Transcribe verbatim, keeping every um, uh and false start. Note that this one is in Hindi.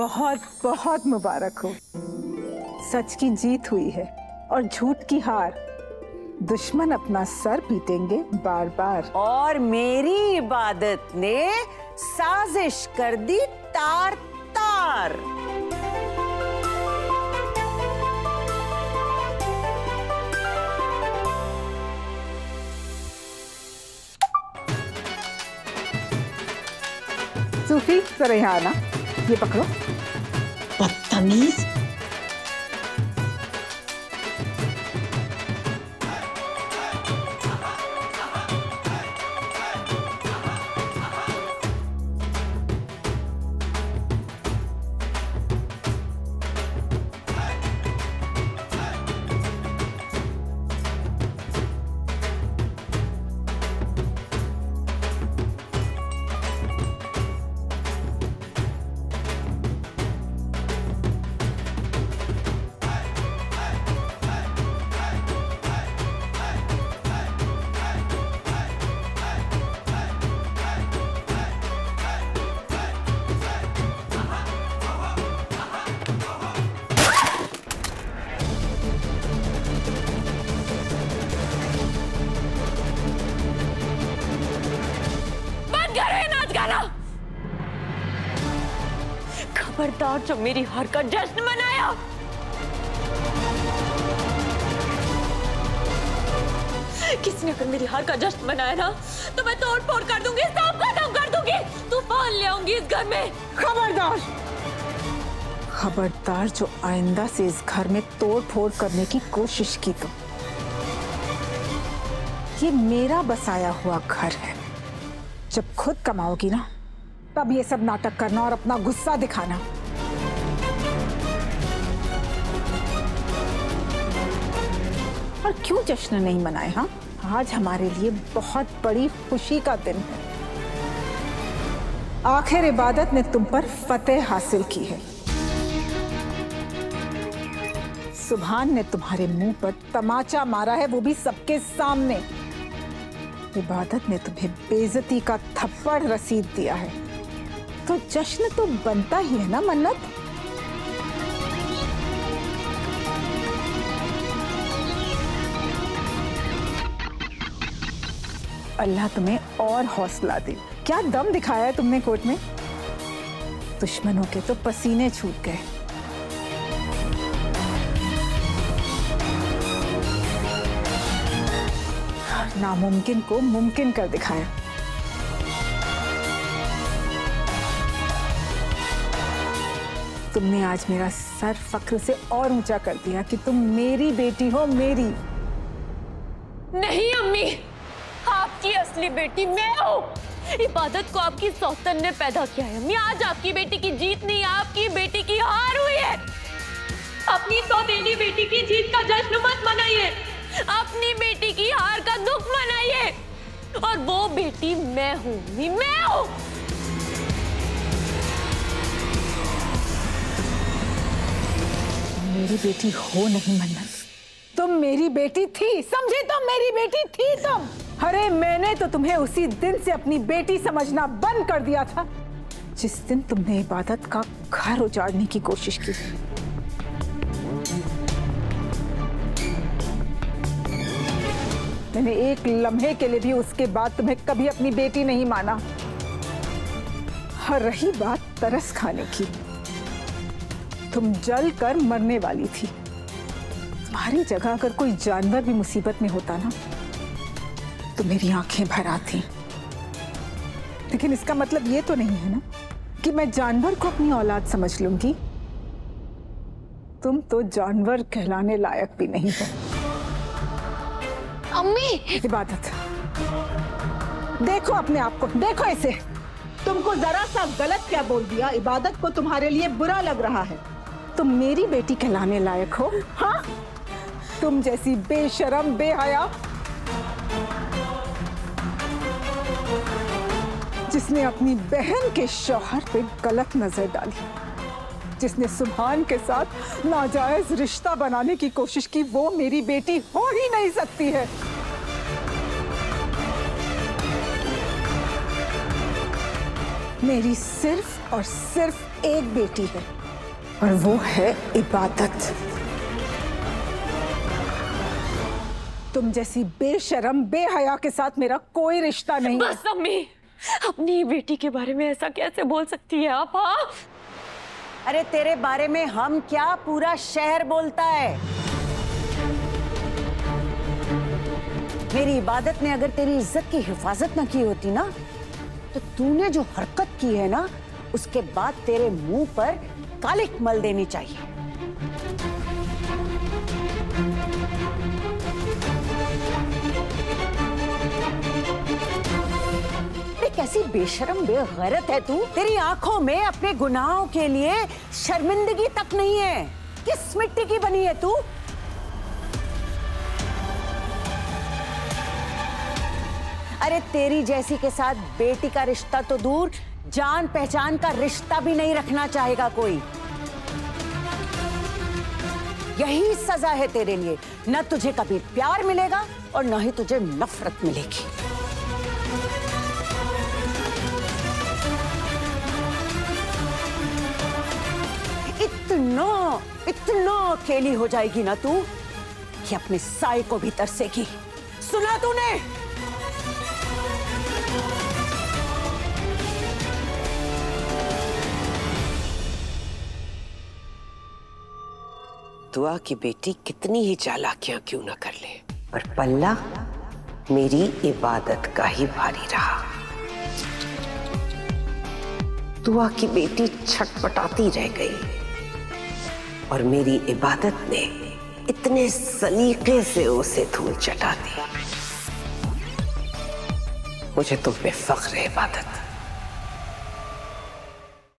बहुत बहुत मुबारक हो। सच की जीत हुई है और झूठ की हार। दुश्मन अपना सर पीटेंगे बार बार। और मेरी इबादत ने साजिश कर दी तार तार। सूफी सर यहाँ आना, ये पकड़ो। बदतमीज। खबरदार जो मेरी हरकत जश्न मनाया, किसने अगर मेरी हरकत जश्न मनाया ना तो मैं तोड़ फोड़ कर दूंगी, सब खत्म कर दूंगी, तूफान ले आऊंगी इस घर में। खबरदार खबरदार जो आइंदा से इस घर में तोड़ फोड़ करने की कोशिश की तो। ये मेरा बसाया हुआ घर है, जब खुद कमाओगी ना तब ये सब नाटक करना और अपना गुस्सा दिखाना। और क्यों जश्न नहीं मनाए? हाँ, आज हमारे लिए बहुत बड़ी खुशी का दिन है। आखिर इबादत ने तुम पर फतेह हासिल की है। सुभान ने तुम्हारे मुंह पर तमाचा मारा है, वो भी सबके सामने। इबादत ने तुम्हें बेइज्जती का थप्पड़ रसीद दिया है, तो जश्न तो बनता ही है ना मन्नत। अल्लाह तुम्हें और हौसला दे। क्या दम दिखाया है तुमने कोर्ट में, दुश्मनों के तो पसीने छूट गए। नामुमकिन को मुमकिन कर दिखाया। तुमने आज मेरा सर फख्र से और ऊंचा कर दिया कि तुम मेरी बेटी हो। मेरी नहीं अम्मी, आपकी असली बेटी मैं हूँ। इबादत को आपकी सौतन ने पैदा किया है अम्मी। आज आपकी बेटी की जीत नहीं, आपकी बेटी की हार हुई है। अपनी सौतेली बेटी की जीत का जश्न मत मनाइए, अपनी बेटी की हार का दुख मनाइए। और वो बेटी मैं हूँ, मैं हूँ। मेरी बेटी हो नहीं मन्नत, तुम मेरी बेटी थी, समझे? तुम मेरी बेटी थी तुम। अरे मैंने तो तुम्हें उसी दिन से अपनी बेटी समझना बंद कर दिया था जिस दिन तुमने इबादत का घर उजाड़ने की कोशिश की। मैंने एक लम्हे के लिए भी उसके बाद तुम्हें कभी अपनी बेटी नहीं माना। और रही बात तरस खाने की, तुम जल कर मरने वाली थी। तुम्हारी जगह अगर कोई जानवर भी मुसीबत में होता ना तो मेरी आंखें भर आती। लेकिन इसका मतलब ये तो नहीं है ना कि मैं जानवर को अपनी औलाद समझ लूंगी। तुम तो जानवर कहलाने लायक भी नहीं हो। अम्मी इबादत, देखो अपने आप को, देखो इसे। तुमको जरा सा गलत क्या बोल दिया? इबादत को तुम्हारे लिए बुरा लग रहा है। तुम मेरी बेटी कहलाने लायक हो? हाँ, तुम जैसी बेशरम बेहया जिसने अपनी बहन के शौहर पे गलत नजर डाली, जिसने सुभान के साथ नाजायज रिश्ता बनाने की कोशिश की, वो मेरी बेटी हो ही नहीं सकती है। मेरी सिर्फ और सिर्फ एक बेटी है और वो है इबादत। तुम जैसी बेशरम बेहया के साथ मेरा कोई रिश्ता नहीं। बस अम्मी, अपनी बेटी के बारे में ऐसा कैसे बोल सकती है आप? हाँ, अरे तेरे बारे में हम क्या, पूरा शहर बोलता है। मेरी इबादत ने अगर तेरी इज्जत की हिफाजत ना की होती ना, तो तूने जो हरकत की है ना, उसके बाद तेरे मुंह पर कालिक मल देनी चाहिए। कैसी बेशरम बेगैरत है तू, तेरी आंखों में अपने गुनाहों के लिए शर्मिंदगी तक नहीं है। किस मिट्टी की बनी है तू? अरे तेरी जैसी के साथ बेटी का रिश्ता तो दूर, जान पहचान का रिश्ता भी नहीं रखना चाहेगा कोई। यही सजा है तेरे लिए, न तुझे कभी प्यार मिलेगा और न ही तुझे नफरत मिलेगी। इतना इतना अकेली हो जाएगी ना तू कि अपने साए को भी तरसेगी। सुना तूने? दुआ की बेटी कितनी ही चालाकियां क्यों ना कर ले, पर पल्ला मेरी इबादत का ही भारी रहा। दुआ की बेटी छटपटाती रह गई और मेरी इबादत ने इतने सलीके से उसे धूल चटा दी। मुझे तुम पे फख्र है इबादत।